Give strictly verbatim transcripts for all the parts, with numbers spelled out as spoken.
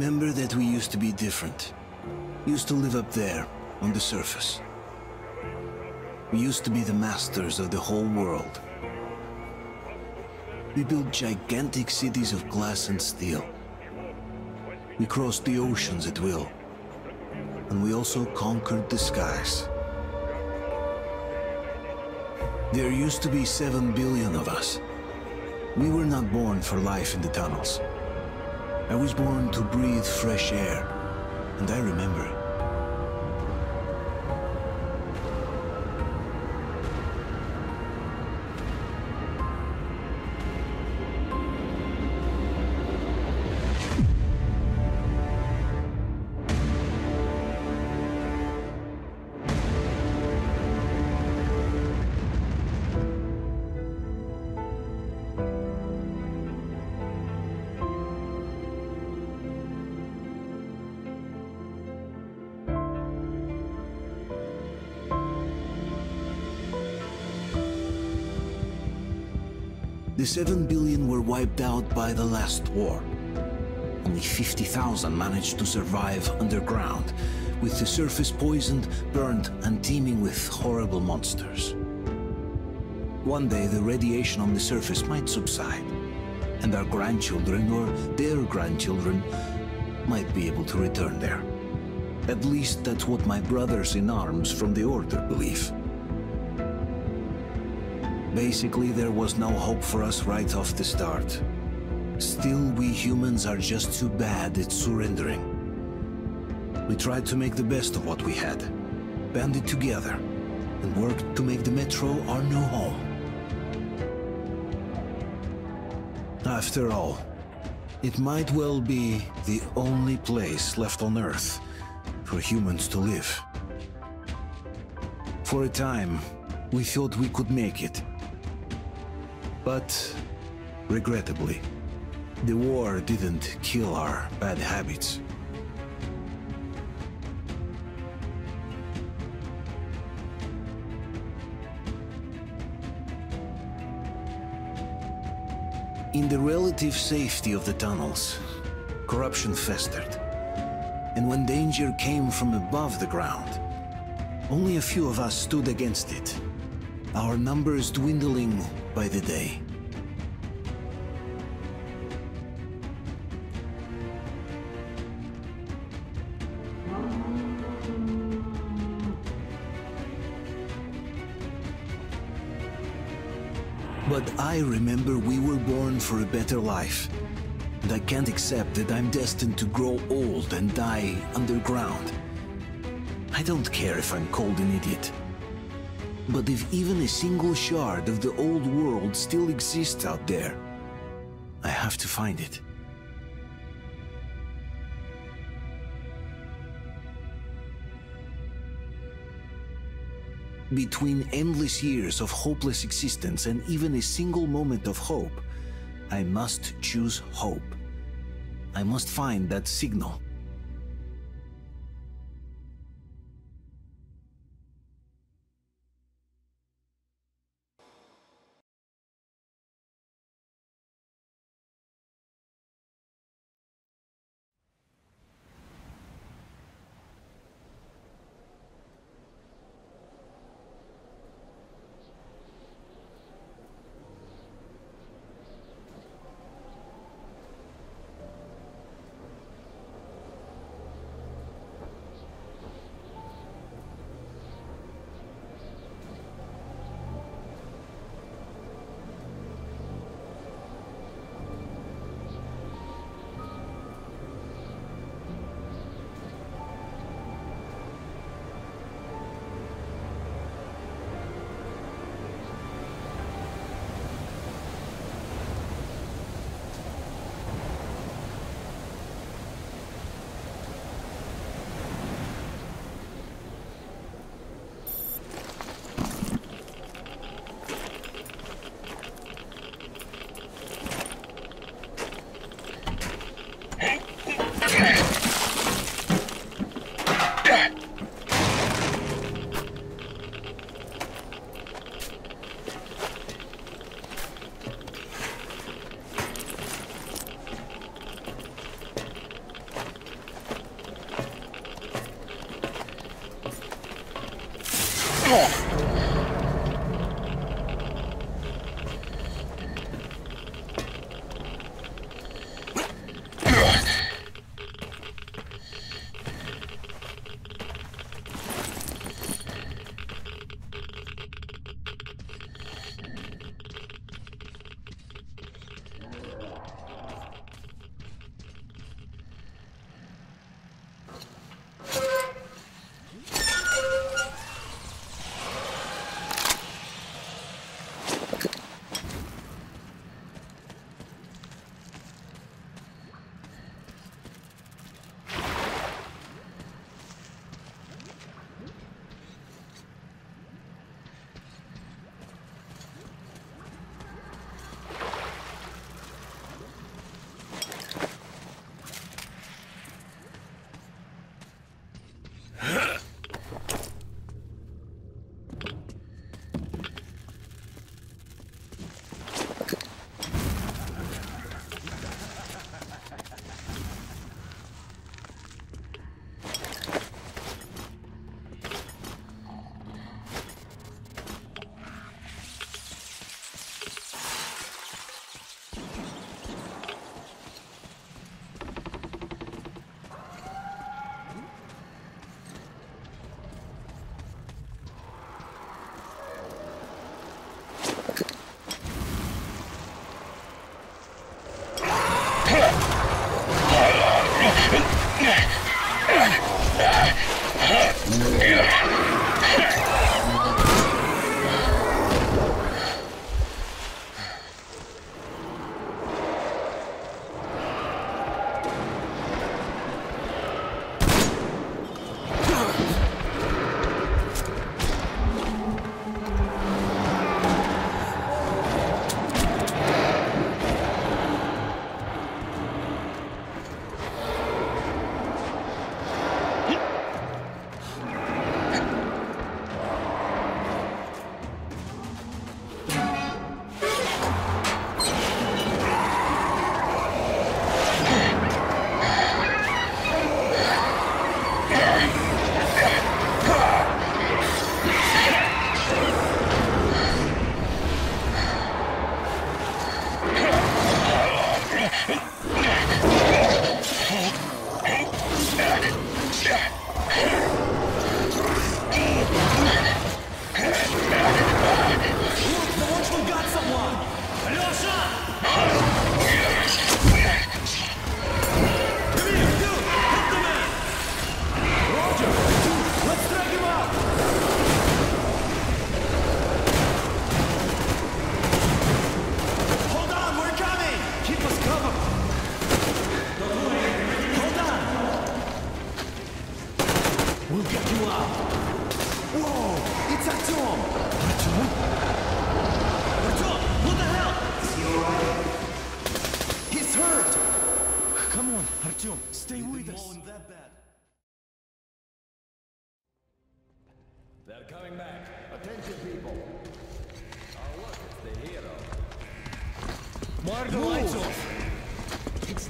remember that we used to be different. Used to live up there, on the surface. We used to be the masters of the whole world. We built gigantic cities of glass and steel. We crossed the oceans at will. And we also conquered the skies. There used to be seven billion of us. We were not born for life in the tunnels. I was born to breathe fresh air, and I remember. The seven billion were wiped out by the last war. Only fifty thousand managed to survive underground, with the surface poisoned, burned, and teeming with horrible monsters. One day the radiation on the surface might subside, and our grandchildren or their grandchildren might be able to return there. At least that's what my brothers in arms from the Order believe. Basically, there was no hope for us right off the start. Still, we humans are just too bad at surrendering. We tried to make the best of what we had, banded together, and worked to make the Metro our new home. After all, it might well be the only place left on Earth for humans to live. For a time, we thought we could make it. But, regrettably, the war didn't kill our bad habits. In the relative safety of the tunnels, corruption festered. And when danger came from above the ground, only a few of us stood against it. Our numbers dwindling by the day. But I remember we were born for a better life, and I can't accept that I'm destined to grow old and die underground. I don't care if I'm called an idiot. But if even a single shard of the old world still exists out there, I have to find it. Between endless years of hopeless existence and even a single moment of hope, I must choose hope. I must find that signal.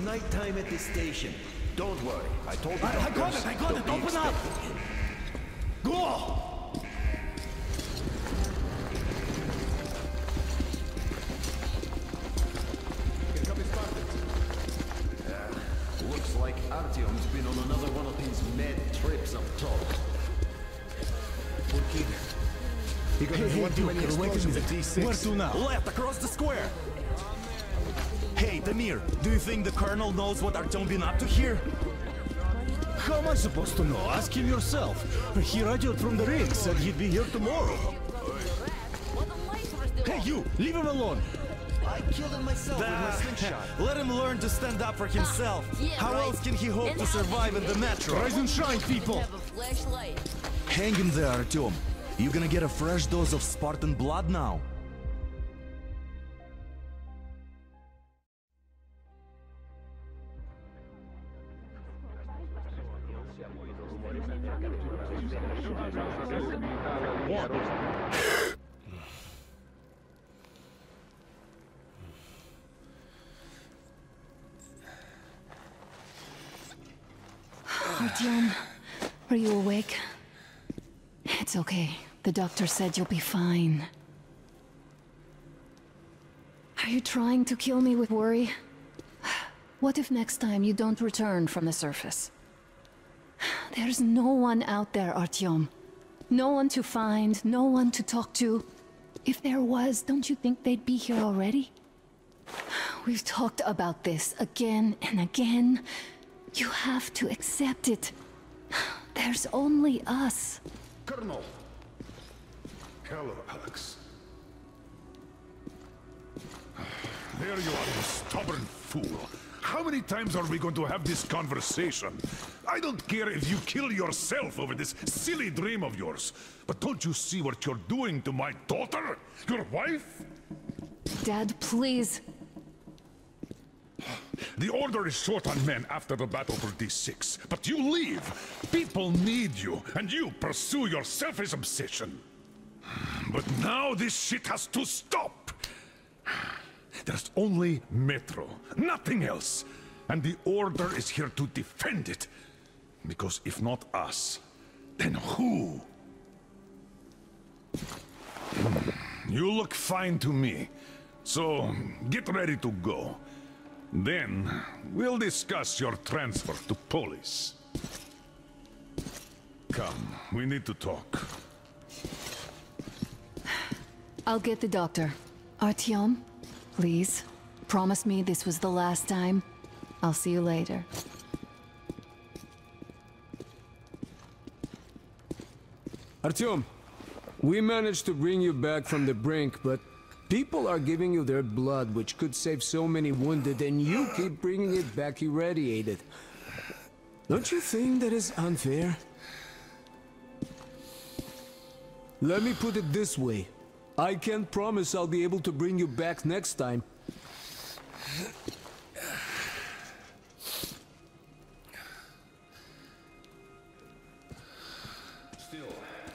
Nighttime at this station. Don't worry. I told you. I, I got it. I got it. Open up. Go. Here comes Spartan. Uh, looks like Artyom's been on another one of his mad trips up top. Burkina. He got hey, one too many explosions at D six. Where to now? Left across the square. Hey, Tamir, do you think the Colonel knows what Artyom been up to here? How am I supposed to know? Ask him yourself. He radioed from the ring, said he'd be here tomorrow. Hey, you! Leave him alone! I killed him myself with my slingshot. Let him learn to stand up for himself. How else can he hope to survive in the metro? Rise and shine, people! Hang in there, Artyom. You gonna get a fresh dose of Spartan blood now? Artyom, were you awake? It's okay. The doctor said you'll be fine. Are you trying to kill me with worry? What if next time you don't return from the surface? There's no one out there, Artyom. No one to find, no one to talk to. If there was, don't you think they'd be here already? We've talked about this again and again. You have to accept it. There's only us. Colonel. Hello, Alex. There you are, you stubborn fool. How many times are we going to have this conversation? I don't care if you kill yourself over this silly dream of yours, but don't you see what you're doing to my daughter? Your wife? Dad, please. The order is short on men after the battle for D six, but you leave. People need you, and you pursue your selfish obsession. But now this shit has to stop. There's only Metro, nothing else. And the Order is here to defend it. Because if not us, then who? You look fine to me. So get ready to go. Then we'll discuss your transfer to police. Come, we need to talk. I'll get the doctor. Artyom, please, promise me this was the last time. I'll see you later. Artyom, we managed to bring you back from the brink, but people are giving you their blood, which could save so many wounded, and you keep bringing it back irradiated. Don't you think that is unfair? Let me put it this way. I can't promise I'll be able to bring you back next time. Still,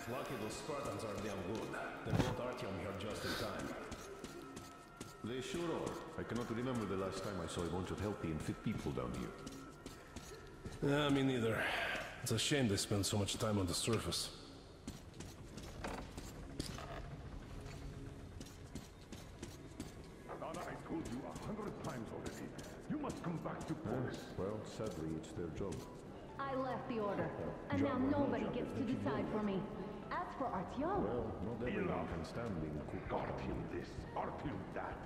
lucky those Spartans are damn good. They brought Artyom here just in time. They sure are. I cannot remember the last time I saw a bunch of healthy and fit people down here. Nah, me neither. It's a shame they spend so much time on the surface. Sadly, it's their job. I left the order, and now nobody gets to decide for me. As for Artyom... Well, not everyone can stand being cooked. Artyom this, Artyom that.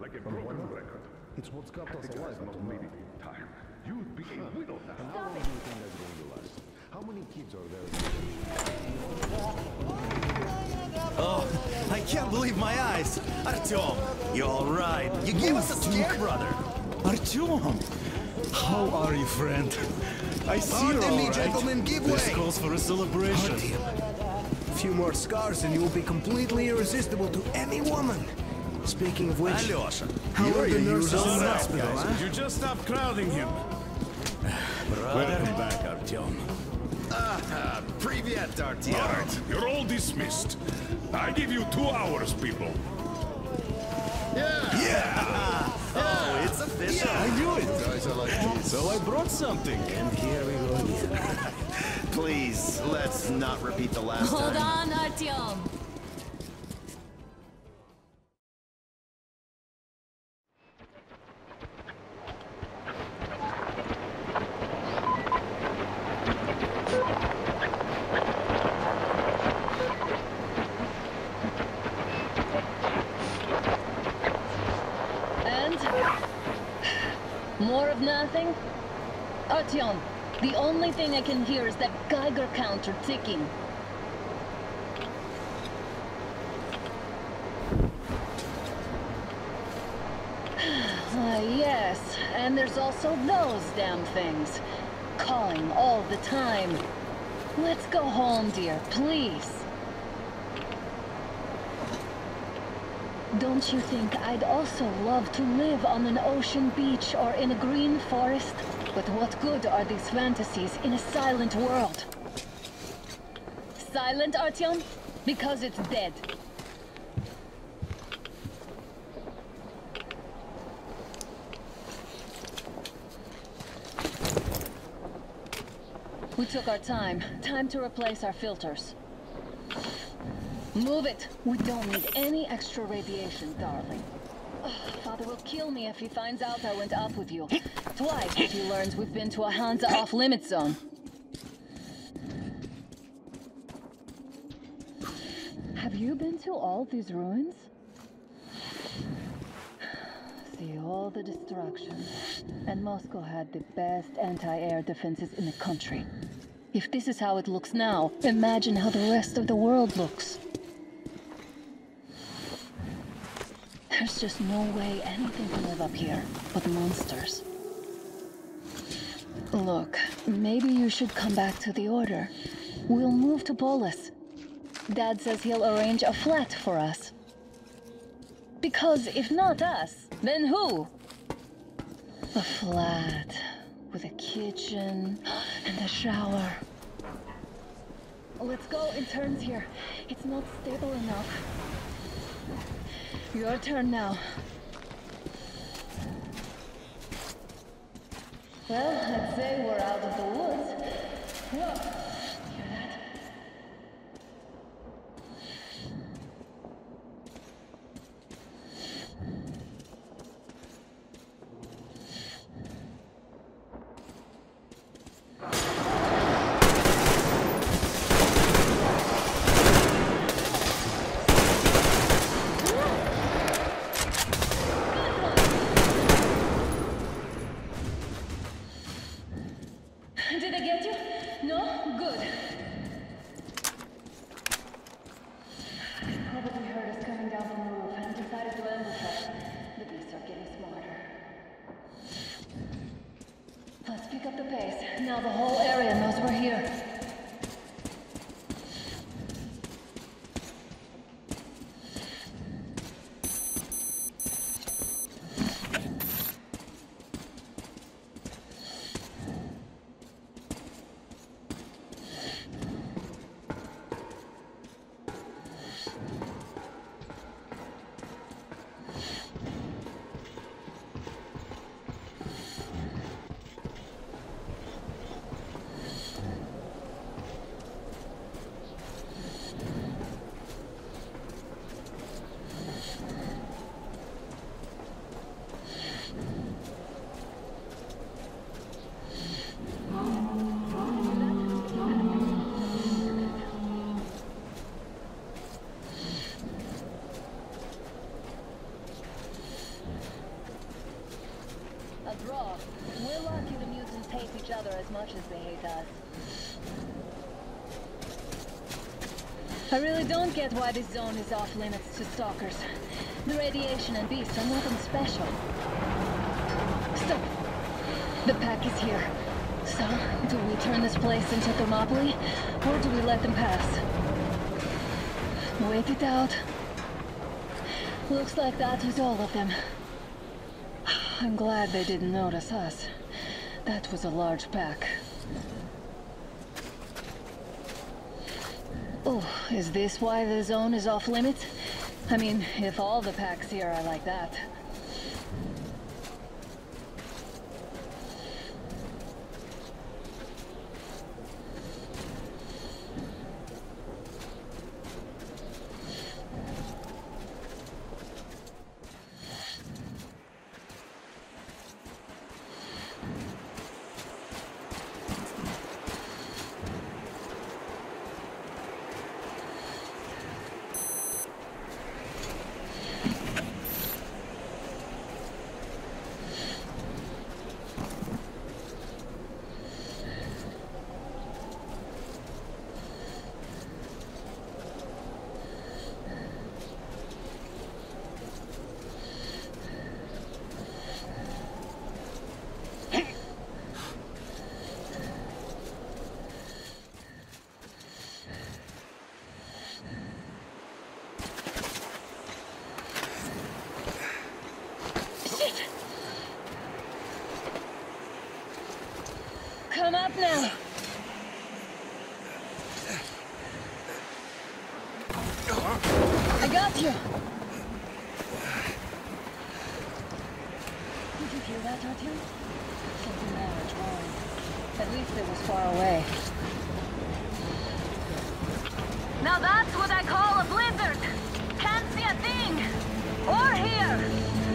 Like a broken record. It's what's got us alive not made it in time. You'd be a widow now. How long do you think that's going to last? How many kids are there? Oh, I can't believe my eyes. Artyom, you're all right. You gave us a scare, brother. Artyom! How are you, friend? I see Pardon you're all me, right. Gentlemen, give way. This calls for a celebration. Artyom. A few more scars and you will be completely irresistible to any woman. Speaking of which... Alyosha, how are you? You're all right, hospital, guys. Huh? You just stop crowding him. Brother. Welcome back, Artyom. Ah, Privyet, Artyom. All right, you're all dismissed. I give you two hours, people. Yeah! Yeah! Oh, it's official. Yeah, I knew it. Guys, I like these. So I brought something. And here we go again. Please, let's not repeat the last Hold time. Hold on, Artyom. Artyom, the only thing I can hear is that Geiger counter ticking. uh, yes, and there's also those damn things. Calling all the time. Let's go home, dear, please. Don't you think I'd also love to live on an ocean beach or in a green forest? But what good are these fantasies in a silent world? Silent, Artyom? Because it's dead. We took our time. Time to replace our filters. Move it. We don't need any extra radiation, darling. Oh, Father will kill me if he finds out I went up with you. Twice if he learns we've been to a Hansa off-limit zone. Have you been to all these ruins? See all the destruction. And Moscow had the best anti-air defenses in the country. If this is how it looks now, imagine how the rest of the world looks. There's just no way anything can live up here but monsters. Look, maybe you should come back to the Order. We'll move to Polis. Dad says he'll arrange a flat for us. Because if not us, then who? A flat with a kitchen and a shower. Let's go in turns here. It's not stable enough. Your turn now. Well, I'd say we're out of the woods. Look! Hear that? As much as they hate us. I really don't get why this zone is off limits to stalkers. The radiation and beasts are nothing special. Stop! The pack is here. So, do we turn this place into Thermopylae, or do we let them pass? Wait it out. Looks like that was all of them. I'm glad they didn't notice us. That was a large pack. Oh, is this why the zone is off limits? I mean, if all the packs here are like that. Now. I got you. Did you hear that, Artyom? Something large roaring. At least it was far away. Now that's what I call a blimp. Or here!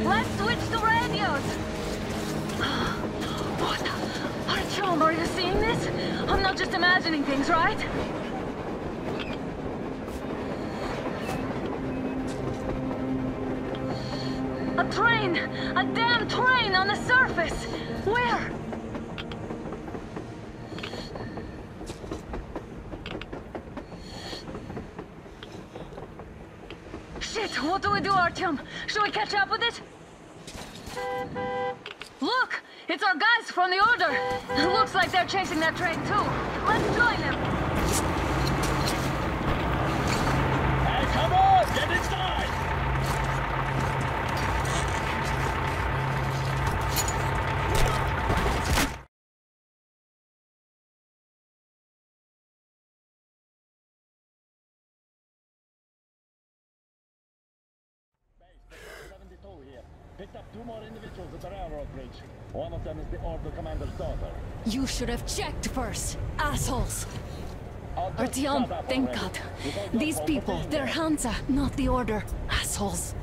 Let's switch to radios! What? Artyom, are you seeing this? I'm not just imagining things, right? A train! A damn train on the surface! Where? Shit! What do we do, Artyom? Should we catch up with it? Look! It's our guys from the Order! Looks like they're chasing that train, too. Let's join them! Hey, come on! Get inside! Picked up two more individuals at the railroad bridge. One of them is the Order commander's daughter. You should have checked first, assholes! Artyom, thank God. These people, they're Hansa, not the Order. Assholes.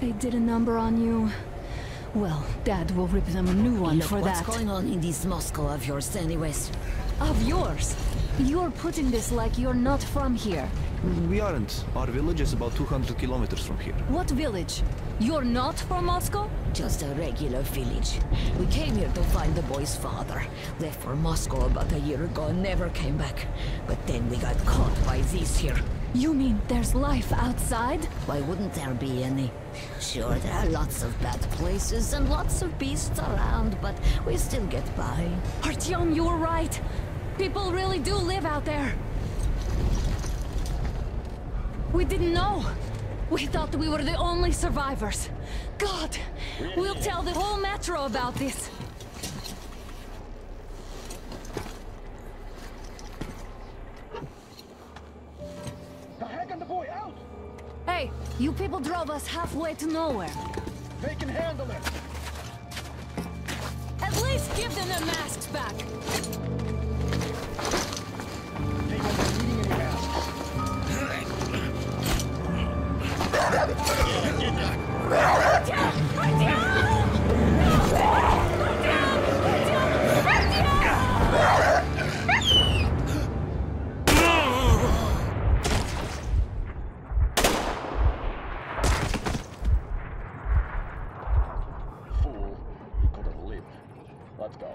They did a number on you. Well, Dad will rip them a new one for that. What's going on in this Moscow of yours anyways? Of yours? You're putting this like you're not from here. We aren't. Our village is about two hundred kilometers from here. What village? You're not from Moscow? Just a regular village. We came here to find the boy's father. Left for Moscow about a year ago and never came back. But then we got caught by these here. You mean there's life outside? Why wouldn't there be any? Sure, there are lots of bad places and lots of beasts around, but we still get by. Artyom, you were right. People really do live out there. We didn't know. We thought we were the only survivors. God, we'll tell the whole metro about this. The heck and the boy out! Hey, you people drove us halfway to nowhere. They can handle it. At least give them their masks back. They won't be needing any masks. Right down! Right down! No! Right down! Right down! Right down! Fool, you couldn't live. Let's go.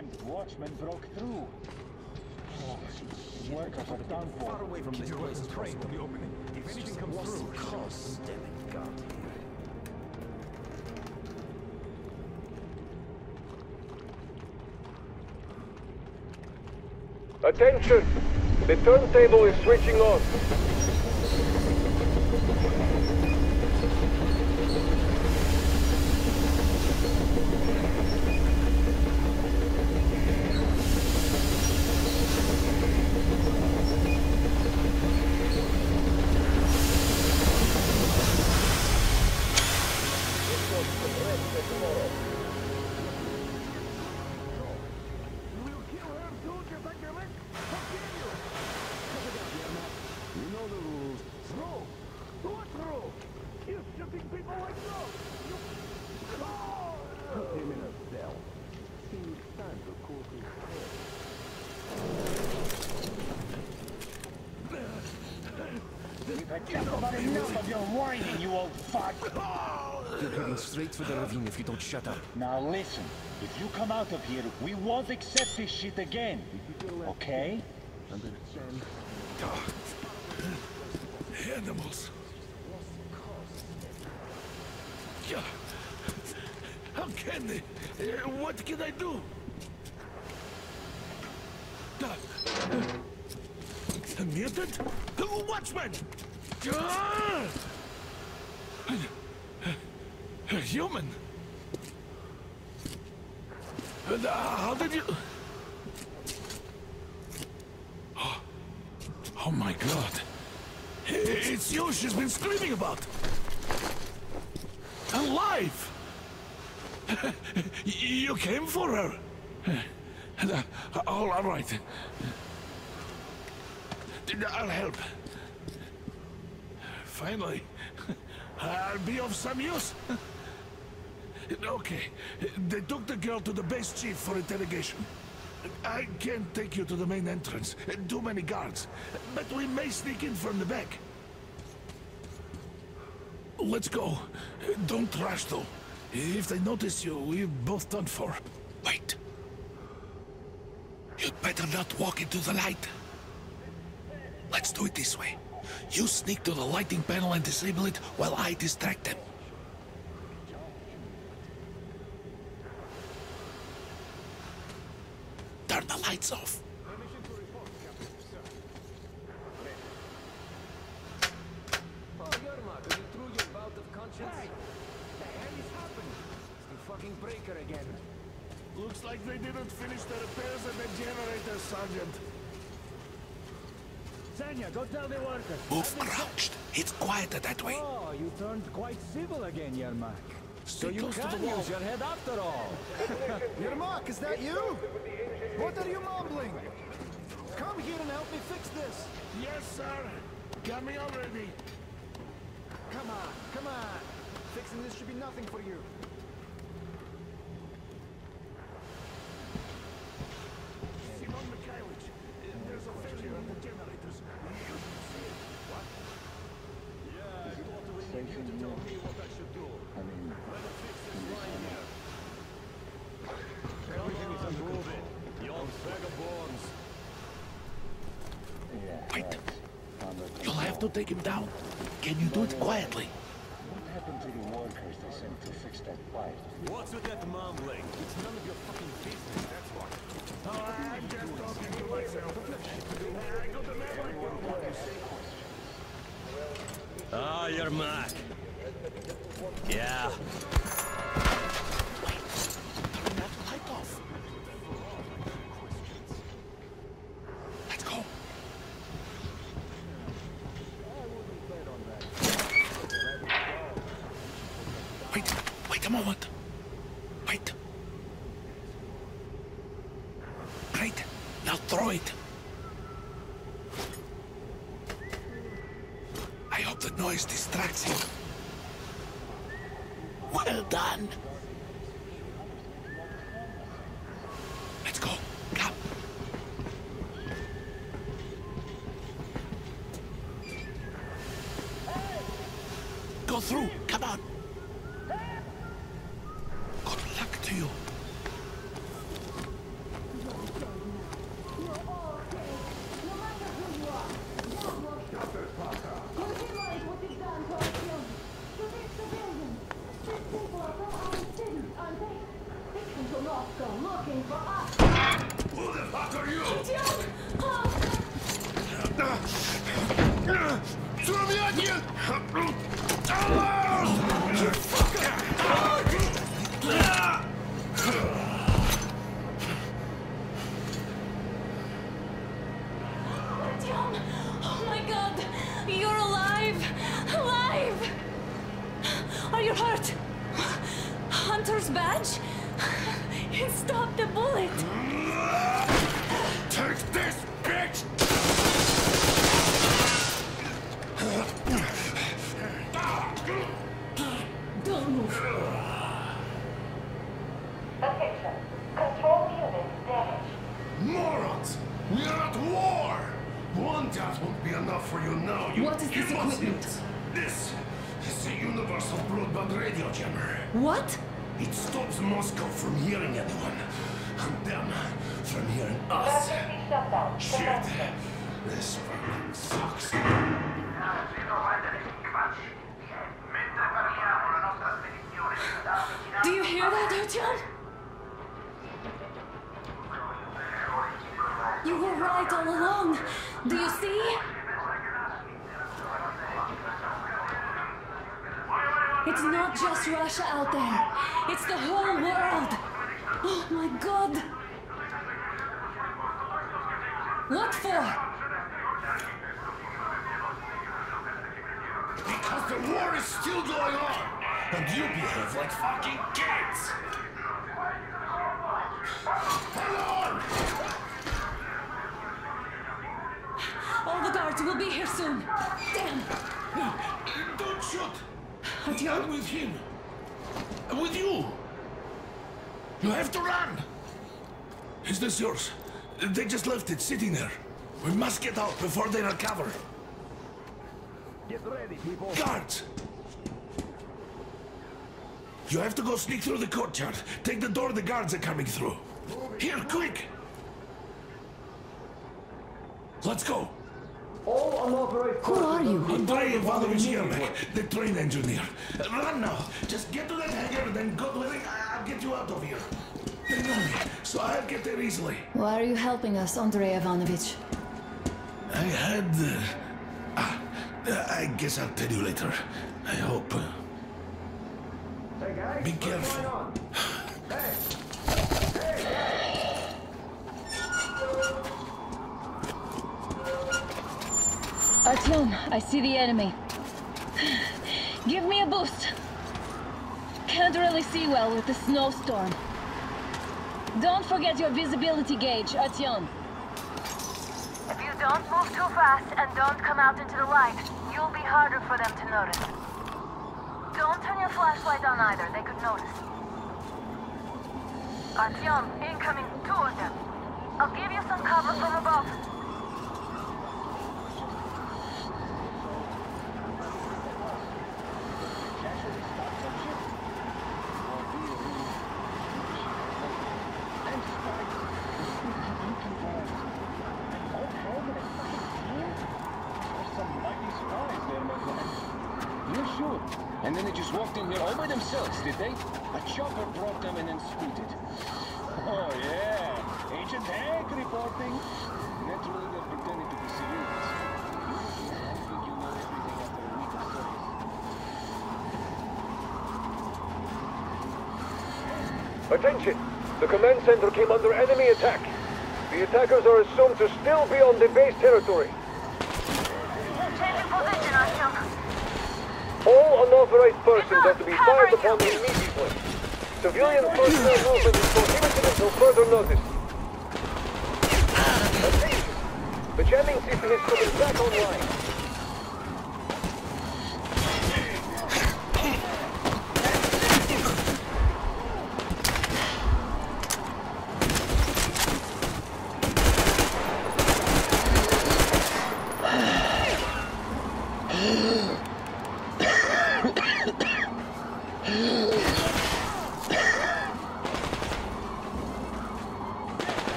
attempt, Watchmen broke through. Oh, work of a downfall. Far away from this place, train will be opening. If anything comes through, cross. Damn it, God. Attention! The turntable is switching on. Straight for the ravine if you don't shut up. Now listen, if you come out of here, we won't accept this shit again. Okay? Understand? Animals. How can they? What can I do? A mutant? Watchman! A human? And, uh, how did you... Oh. Oh my God. It's you she's been screaming about. Alive! You came for her. And, uh, all, all right. I'll help. Finally, I'll be of some use. Okay, they took the girl to the base chief for interrogation. I can't take you to the main entrance, too many guards, but we may sneak in from the back. Let's go. Don't rush though. If they notice you, we're both done for. Wait. You'd better not walk into the light. Let's do it this way. You sneak to the lighting panel and disable it while I distract them. Turn the lights off. Hey! The hell is happening? It's the fucking breaker again. Looks like they didn't finish the repairs at the generator, Sergeant. Zanya, go tell the workers. Move crouched. It's quieter that way. Oh, you turned quite civil again, Yermak. So you can use your head after all. Yermak, is that you? What are you mumbling? Come here and help me fix this. Yes, sir. Coming already. Come on, come on. Fixing this should be nothing for you. Simon Mikhailovich, there's a failure on the generators. You should see it. What? Yeah, you ought to really need to tell me what I should do. I mean... Everything is improving. You old vagabonds. Wait. You'll have to take him down. Can you do it quietly? What happened to the workers they sent to fix that pipe? What's with that mumbling? It's none of your fucking business, that's why. Oh, I'm just talking to myself. I got the memory. Oh, you're mad. Yeah. looking for us. Who the fuck are you? Idiot! Oh. Throw me at you! Oh, you fucker! Oh. Oh my god! You're alive! Alive! Are you hurt? Hunter's badge? It stopped the bullet! Take this, bitch! Don't move. Attention. Control units damaged. Morons! We are at war! One death won't be enough for you now. You, what is this equipment? This is a universal broadband radio jammer. What? It stops Moscow from hearing anyone, and them from hearing us. Shit! This fucking sucks. Do you hear that, Artyom? You were right all along. Do you see? It's not just Russia out there. It's the whole world. Oh my god. What for? Because the war is still going on. And you behave like fucking kids. Hold on! All the guards will be here soon. Damn. Don't shoot. I'm with him. I'm with you. You have to run. Is this yours? They just left it sitting there. We must get out before they recover. Get ready, people. Guards! You have to go sneak through the courtyard. Take the door the guards are coming through. Here, quick! Let's go. Who are you? Andrei Ivanovich Yermak, the train engineer. Run now! Just get to that hangar, then God willing, I'll get you out of here. They know me, so I'll get there easily. Why are you helping us, Andrei Ivanovich? I had... Uh, ah, I guess I'll tell you later. I hope. Uh, hey guys, be careful. Artyom, I see the enemy. Give me a boost. Can't really see well with the snowstorm. Don't forget your visibility gauge, Artyom. If you don't move too fast and don't come out into the light, you'll be harder for them to notice. Don't turn your flashlight on either, they could notice. Artyom, incoming, two of them. I'll give you some cover from above. And then they just walked in here all by themselves, did they? A chopper brought them and then scooted. Oh, yeah. Agent Hank reporting. Naturally, they're pretending to be civilians. I think you know everything after a week of studies. Attention! The command center came under enemy attack. The attackers are assumed to still be on the base territory. All unauthorized persons have to be fired upon immediately. Civilian personnel movement is prohibited until further notice. The jamming system is coming back online.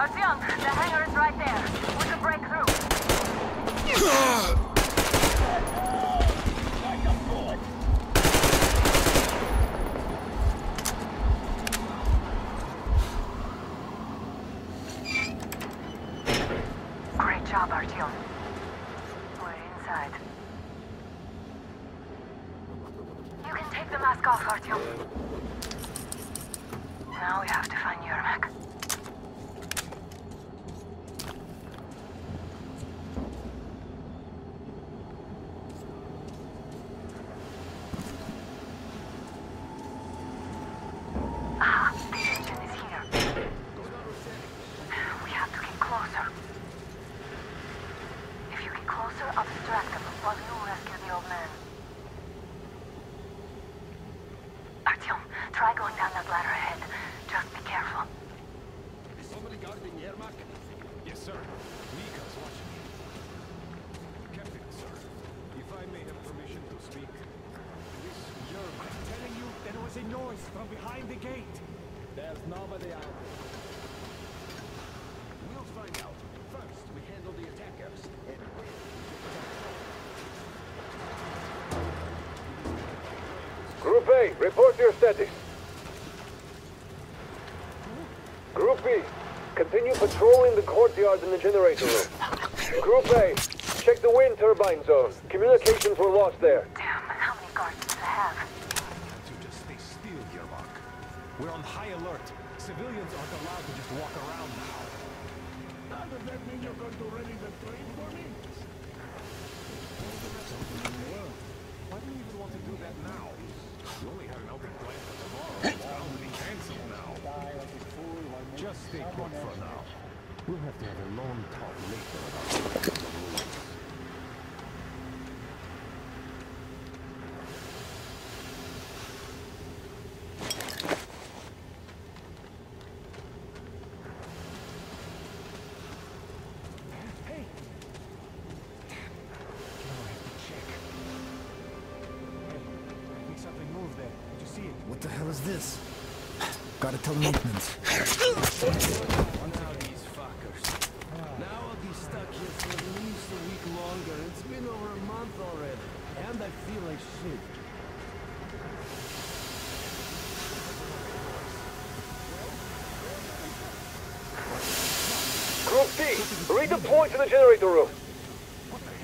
Artyom, the hangar is right there. We can break through. Like a bullet. Great job, Artyom. We're inside. You can take the mask off, Artyom. Now we have to find Yermak. From behind the gate. There's nobody out there. We'll find out. First, we handle the attackers. And we'll... Group A, report your status. Hmm? Group B, continue patrolling the courtyard and the generator room. Group A, check the wind turbine zone. Communications were lost there. Damn, how many guards do they have? We're on high alert. Civilians aren't allowed to just walk around now. Does that mean you're going to ready the train for me? Why do you even want to do that now? You only had an open plan for tomorrow. It's bound to be cancelled now. Just stay put for now. We'll have to have a long talk later about the rules. What the hell is this? Gotta tell the maintenance. Now these fuckers. Now I'll be stuck here for at least a week longer. It's been over a month already. And I feel like shit. Group C, redeploy to the generator room.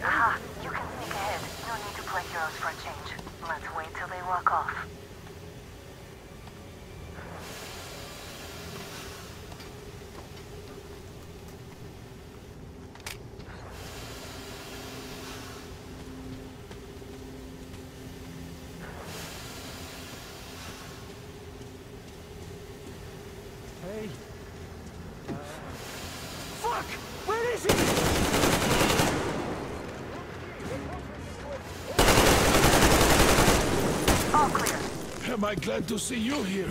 Aha, you can sneak ahead. No need to play heroes for a change. Let's wait till they walk off. Hey. Uh... Fuck! Where is he? Am I glad to see you here?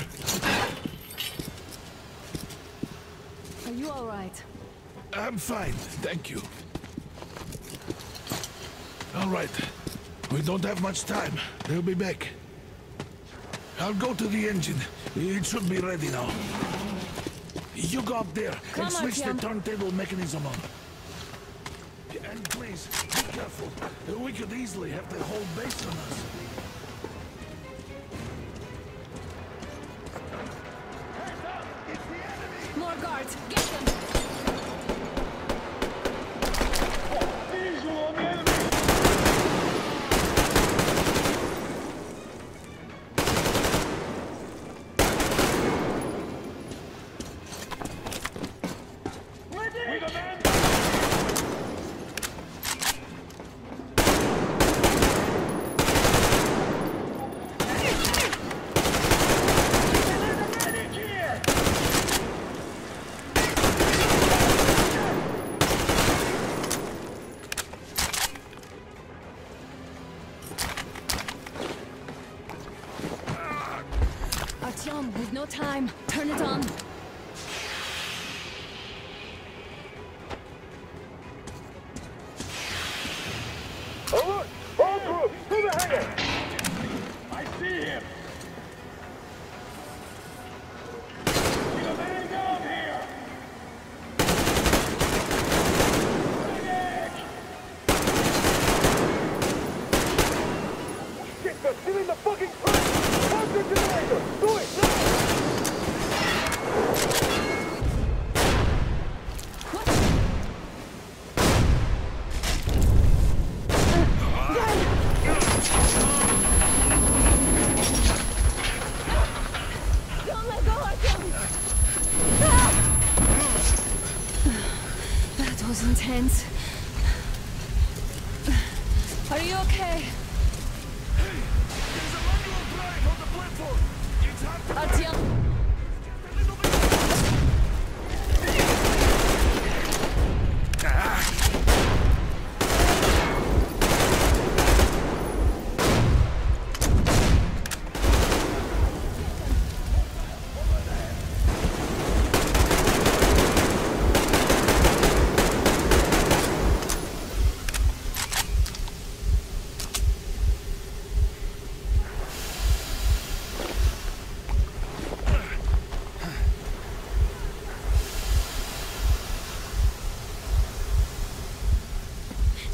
Are you all right? I'm fine, thank you. All right. We don't have much time. They'll be back. I'll go to the engine. It should be ready now. You go up there Come and switch the turntable mechanism on. And please, be careful. We could easily have the whole base on us. Get them! Visual on the enemy! Ready! With a man! With no time, turn it on. Alert! All troops to the hangar! I see him! He's a man down here! intense. Are you okay? Hey, there's a manual drag on the platform. It's hard to Attention.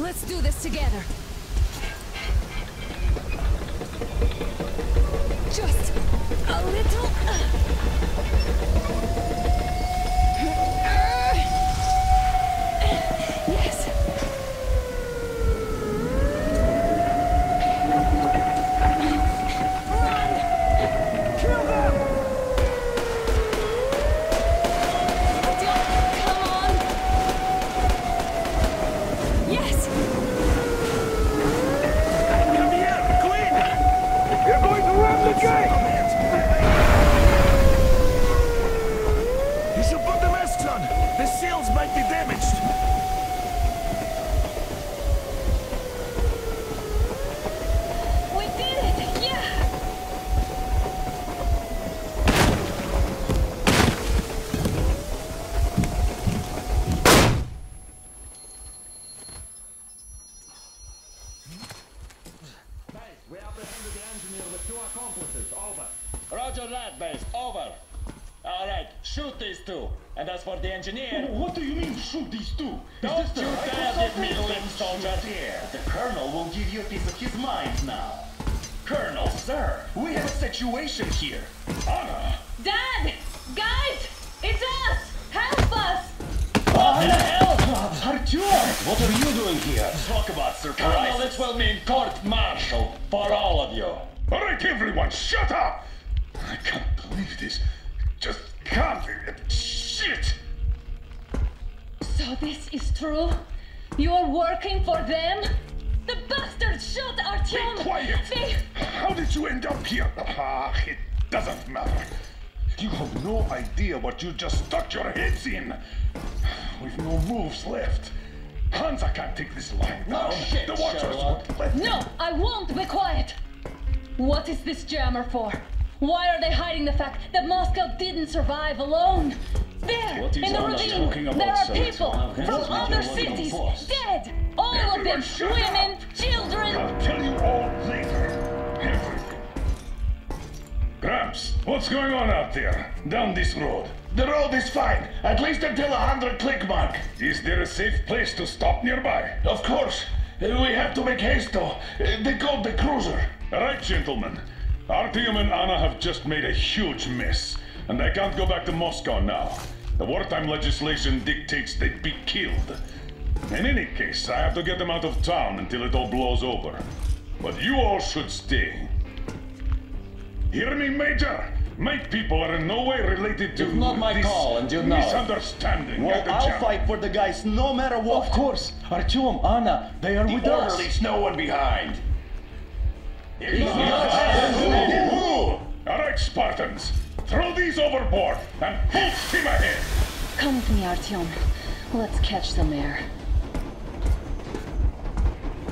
Let's do this together. Just a little... Yes. Run! Kill them! You should put the masks on! The shields might be damaged! We did it! Yeah! Base, we apprehended the engineer with two accomplices. Over. Roger that, Base. Over. All right, shoot these two. And as for the engineer... What do you mean, shoot these two? Don't you dare give me a limb, soldier. The colonel will give you a piece of his mind now. Colonel, sir, we have a situation here. Anna! Dad! Guys! It's us! Help us! What the hell? Artyom! What are you doing here? Talk about surprise. Colonel, this will mean court-martial for all of you. All right, everyone, shut up! I can't believe this. Just can't. Shit! So this is true? You're working for them? The bastards shot Artyom! Be quiet! They... How did you end up here? Ah, it doesn't matter. You have no idea what you just stuck your heads in. We've no moves left. Hansa can't take this line down. Oh, shit, the Watchers won't let me. No, I won't be quiet. What is this jammer for? Why are they hiding the fact that Moscow didn't survive alone? There, in the ravine, there are people from other cities, dead! All of them, women, children! I'll tell you all later. Everything. Gramps, what's going on out there? Down this road. The road is fine, at least until a hundred click mark. Is there a safe place to stop nearby? Of course. We have to make haste though. They called the cruiser. All right, gentlemen. Artyom and Anna have just made a huge mess, and they can't go back to Moscow now. The wartime legislation dictates they be killed. In any case, I have to get them out of town until it all blows over. But you all should stay. Hear me, Major? My people are in no way related to... It's not my call, and you know misunderstanding. Well, I'll fight for the guys no matter what. Of course. Artyom, Anna, they are with us. The orderlies, no one behind. It's it's not not all right, Spartans, throw these overboard and full steam ahead. Come with me, Artyom. Let's catch the mayor.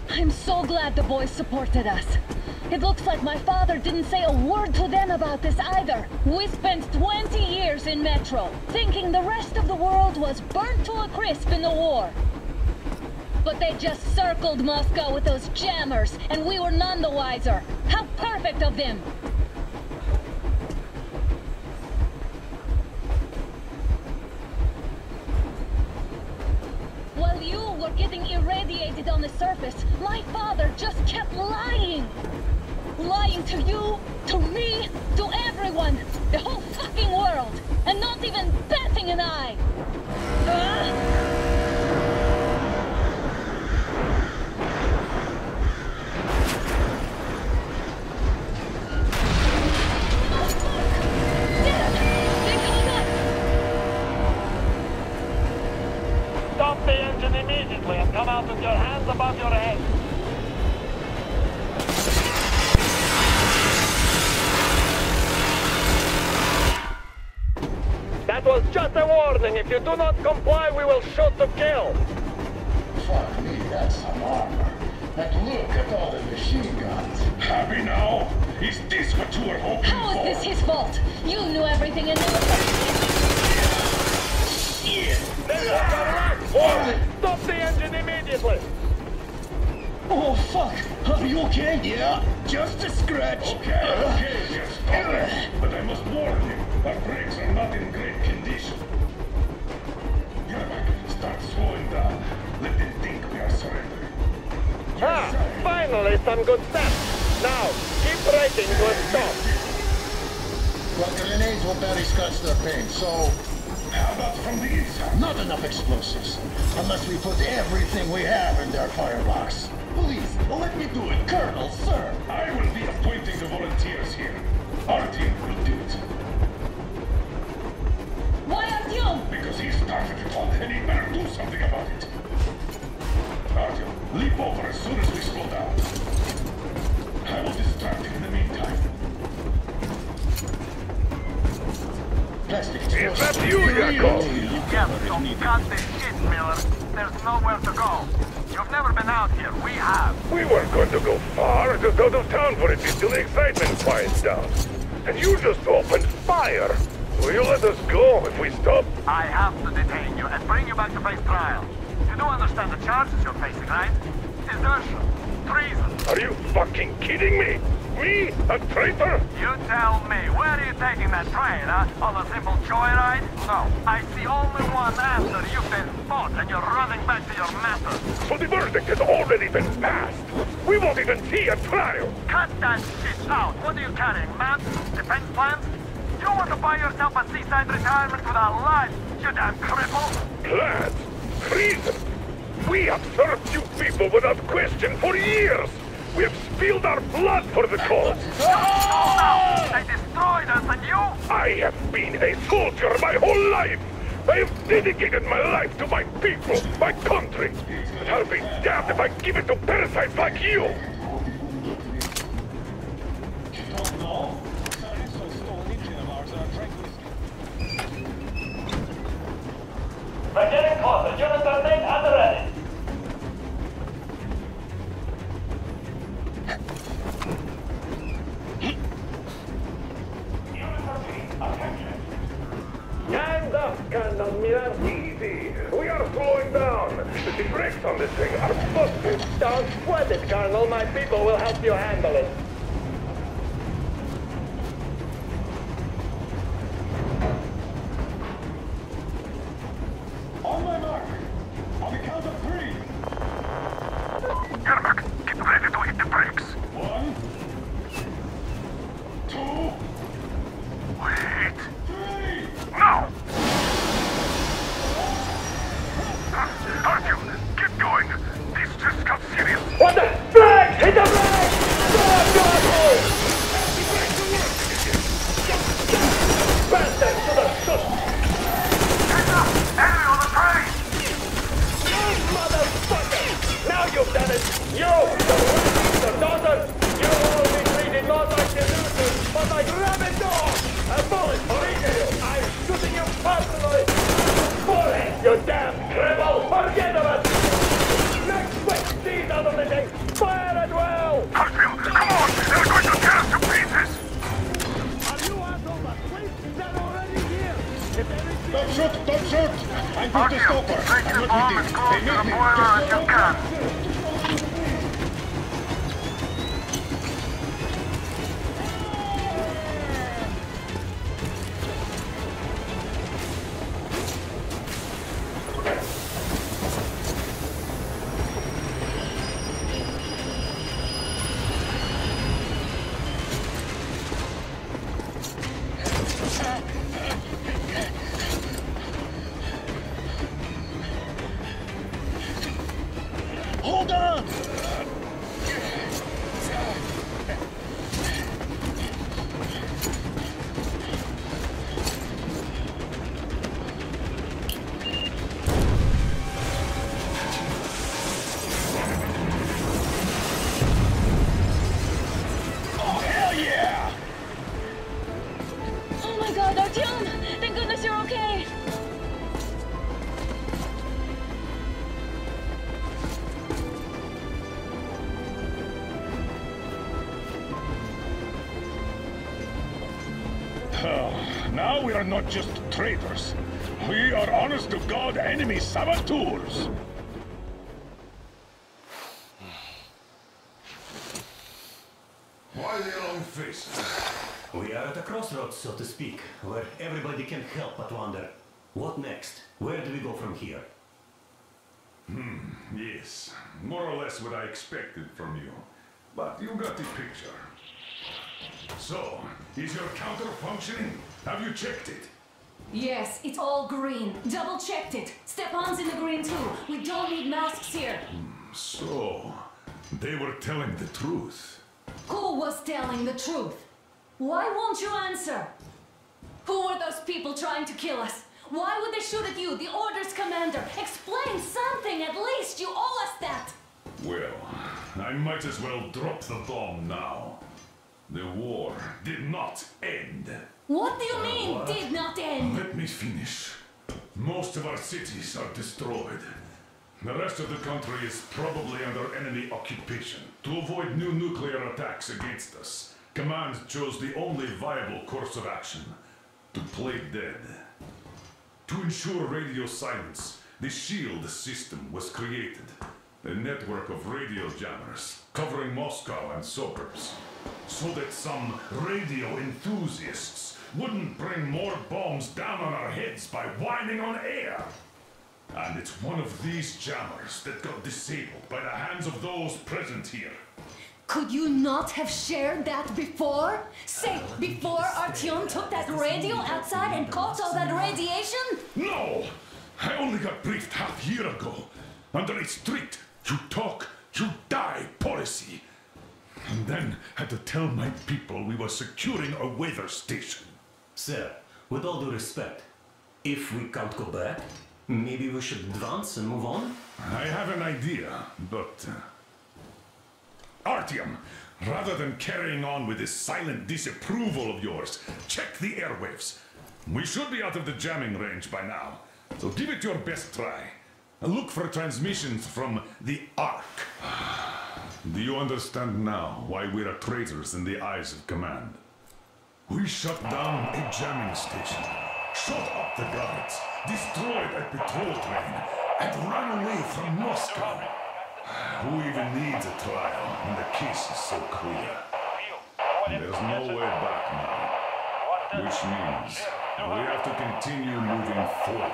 I'm so glad the boys supported us. It looks like my father didn't say a word to them about this either. We spent twenty years in Metro, thinking the rest of the world was burnt to a crisp in the war. But they just circled Moscow with those jammers, and we were none the wiser. How perfect of them! While you were getting irradiated on the surface, my father just kept lying! Lying to you, to me, to everyone, the whole fucking world, and not even batting an eye! Ah! Stop the engine! position immediately and come out with your hands above your head. That was just a warning. If you do not comply, we will shoot to kill. Fuck me, that's some armor. And look at all the machine guns. Happy now? Is this what you were hoping for? How is this his fault? You knew everything and never... This is correct! Stop the engine immediately! Oh, fuck! Are you okay? Yeah, just a scratch. Okay, okay, yes, stop it. But I must warn you, our brakes are not in great condition. Start slowing down. Let them think we are surrendering. Ah, finally some good stuff. Now, keep braking to a stop. Well, the grenades will barely scratch their paint, so... How about from the inside? Not enough explosives. Unless we put everything we have in their firebox. Please, let me do it, Colonel, sir. I will be appointing the volunteers here. Our team will do it. Why Artyom? Because he started it all, and he better do something about it. Artyom, leap over as soon as we slow down. I will distract him in the meantime. Plastic explosion. Is that you, Yakov? Yes, you cut this shit, Miller. There's nowhere to go. You've never been out here. We have. We weren't going to go far. Just out of town for a bit till the excitement quiets down. And you just opened fire. Will you let us go if we stop? I have to detain you and bring you back to face trial. You do understand the charges you're facing, right? Desertion, treason. Are you fucking kidding me? Me? A traitor? You tell me, where are you taking that train, huh? On a simple joyride? No. I see only one answer. You've been fought and you're running back to your master. So the verdict has already been passed. We won't even see a trial. Cut that shit out. What are you carrying, maps? Defense plans? You want to buy yourself a seaside retirement without life, you damn cripple! Plans? Treason! We have served you people without question for years! We have spilled our blood for the cause! No, no, no! They destroyed us and you? I have been a soldier my whole life! I have dedicated my life to my people, my country! But I'll be damned if I give it to parasites like you! We're getting closer. Units are made at the ready. Units are made. Attention. Time's up, Colonel Miller. Easy. We are slowing down. The brakes on this thing are busted. Don't sweat it, Colonel. My people will help you handle it. we are not just traitors. We are honest to God enemy saboteurs. Why the long fist? We are at a crossroads, so to speak, where everybody can help but wonder, what next? Where do we go from here? Hmm, yes. More or less what I expected from you. But you got the picture. So, is your counter functioning? Have you checked it? Yes, it's all green. Double checked it. Stepan's in the green too. We don't need masks here. Mm, so, they were telling the truth. Who was telling the truth? Why won't you answer? Who were those people trying to kill us? Why would they shoot at you, the Order's commander? Explain something at least. You owe us that. Well, I might as well drop the bomb now. The war did not end. What do you mean, uh, did not end? Let me finish. Most of our cities are destroyed. The rest of the country is probably under enemy occupation. To avoid new nuclear attacks against us, Command chose the only viable course of action, to play dead. To ensure radio silence, the SHIELD system was created. A network of radio jammers covering Moscow and suburbs, so that some radio enthusiasts wouldn't bring more bombs down on our heads by whining on air. And it's one of these jammers that got disabled by the hands of those present here. Could you not have shared that before? Say, before Artyom took that radio outside and caught all that radiation? No! I only got briefed half a year ago. Under a strict, you talk, you die policy. And then had to tell my people we were securing a weather station. Sir, with all due respect, if we can't go back, maybe we should advance and move on? I have an idea, but... Uh... Artyom, rather than carrying on with this silent disapproval of yours, check the airwaves. We should be out of the jamming range by now, so give it your best try. Look for transmissions from the Ark. Do you understand now why we are traitors in the eyes of Command? We shut down a jamming station, shot up the guards, destroyed a patrol train, and ran away from Moscow. Who even needs a trial when the case is so clear? There's no way back now, which means we have to continue moving forward.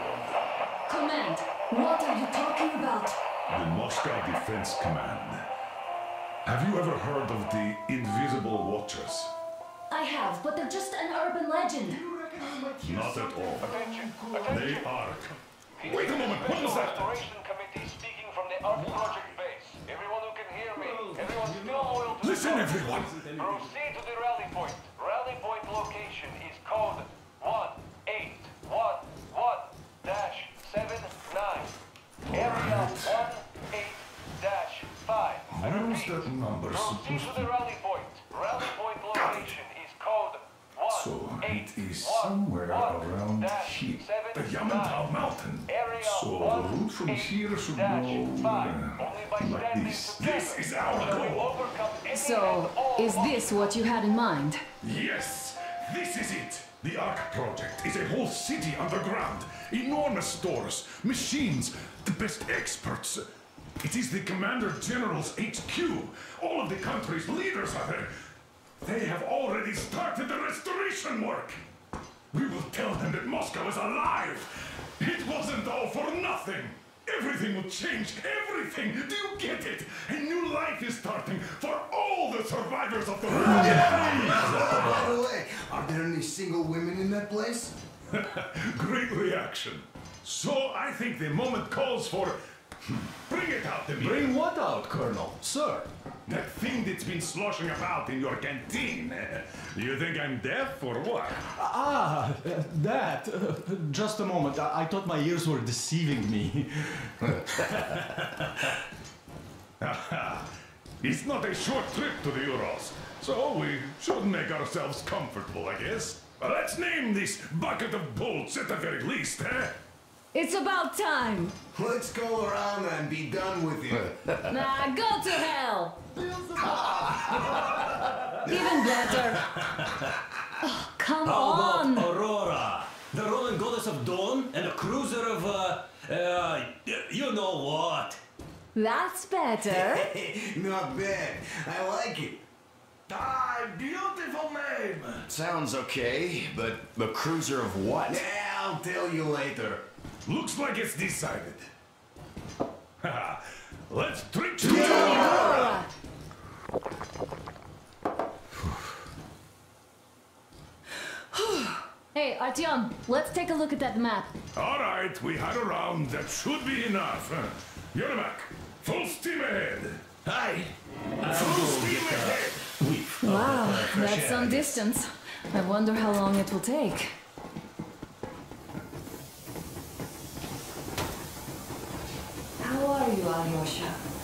Command, what are you talking about? The Moscow Defense Command. Have you ever heard of the Invisible Watchers? I have, but they're just an urban legend. Not at all. Attention. Attention. They are... Wait a moment, what was that? Operation Committee speaking from the Ark Project base. Everyone who can hear me, everyone still loyal to... Listen, everyone! Proceed to the rally point. Rally point location is code one eight one one dash seven nine. Area one eight dash five. Where is that number supposed to be? Rally point. Rally point location is code one eight one one dash seven nine. So it is somewhere around here, the Yamantau Mountain. So the route from here should go uh, like this. This is our goal. So is this what you had in mind? Yes, this is it. The Ark Project is a whole city underground. Enormous stores, machines, the best experts. It is the Commander General's H Q. All of the country's leaders are there. They have already started the restoration work. We will tell them that Moscow is alive. It wasn't all for nothing. Everything will change. Everything. Do you get it? A new life is starting for all the survivors of the war. By the way, are there any single women in that place? Great reaction. So I think the moment calls for... Bring it out, Demir. Bring what out, Colonel? Sir? That thing that's been sloshing about in your canteen. You think I'm deaf or what? Ah, that. Just a moment. I thought my ears were deceiving me. It's not a short trip to the Urals, so we should make ourselves comfortable, I guess. Let's name this bucket of bolts at the very least, eh? It's about time. Let's go around and be done with you. Nah, go to hell. Even better. Oh, come oh, on. Look, Aurora. the Roman goddess of dawn and a cruiser of, uh, uh, you know what. That's better. Not bad. I like it. Ah, beautiful name. Sounds okay, but a cruiser of what? Yeah, I'll tell you later. Looks like it's decided. Let's trick you. Yeah. Hey, Artyom, let's take a look at that map. All right, we had a round. That should be enough. Yermak, full steam ahead. Hi. Full steam ahead. Wow, that's some distance. I wonder how long it will take. How are you, Alyosha?